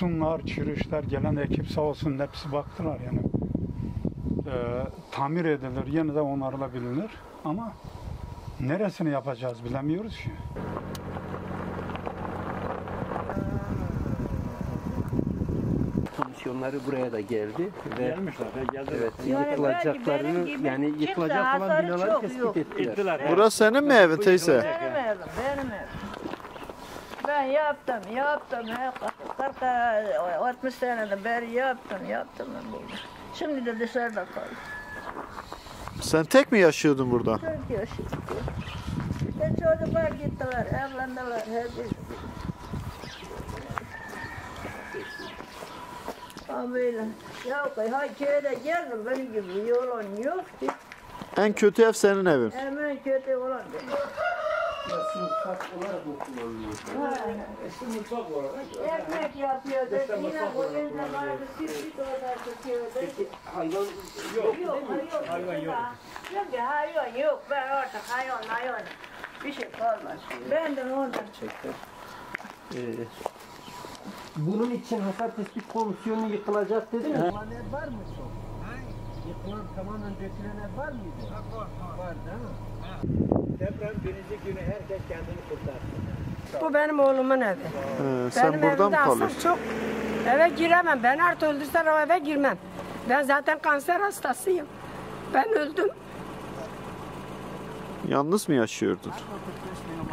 sütunlar, kirişler, gelen ekip sağ olsun hepsi baktılar yani. Tamir edilir, yeniden onarılabilir ama neresini yapacağız bilemiyoruz ki. Komisyonları buraya da geldi ve gelmişler. Evet, yıkılacaklarını yani yıkılacak olan binaları tespit ettiler. Burası senin mi evin teyze? Benim evim, benim evim. Ben yaptım. 60 seneden beri yaptım ben burada. Şimdi de dışarıda kaldım. Sen tek mi yaşıyordun burada? Tek yaşıyordum. Ben çocuklar gittiler, evlendiler, hepsi. Abiyle, ya köyde geldim, benim gibi yolun yok ki. En kötü ev senin evin. En kötü olan benim. Mutfak olarak mı kullanılıyor? Eski mutfak olarak. Ekmek yapıyordu. Yine bu evde vardı. Sirkit orada tutuyordu. Hayvan yok değil mi? Hayvan yok. Yok ya hayvan yok. Ben artık hayvan. Bir şey kalmaz. Ben de onu çektim. Bunun için hasar tespit komisyonu yıkılacak dedi mi? Yıkılan ev var mı çok? Yıkılan tamamen dökülen ev var mıydı? Var değil mi? Deprem birinci günü herkes kendini kurtardı. Bu benim oğlumun evi. Sen benim buradan mı kalıyorsun? Çok eve giremem. Ben artık öldürsen o eve girmem. Ben zaten kanser hastasıyım. Ben öldüm. Yalnız mı yaşıyordun?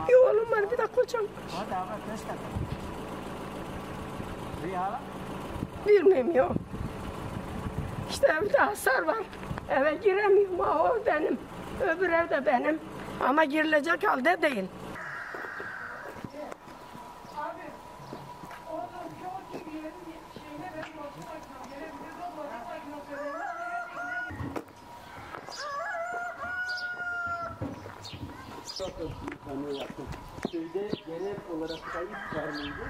Bir oğlum var, bir de kocam var. Bilmiyorum. İşte evde hasar var. Eve giremiyorum. O benim. Öbür ev de benim ama girilecek halde değil. Köyde genel olarak kayıp var mıydı?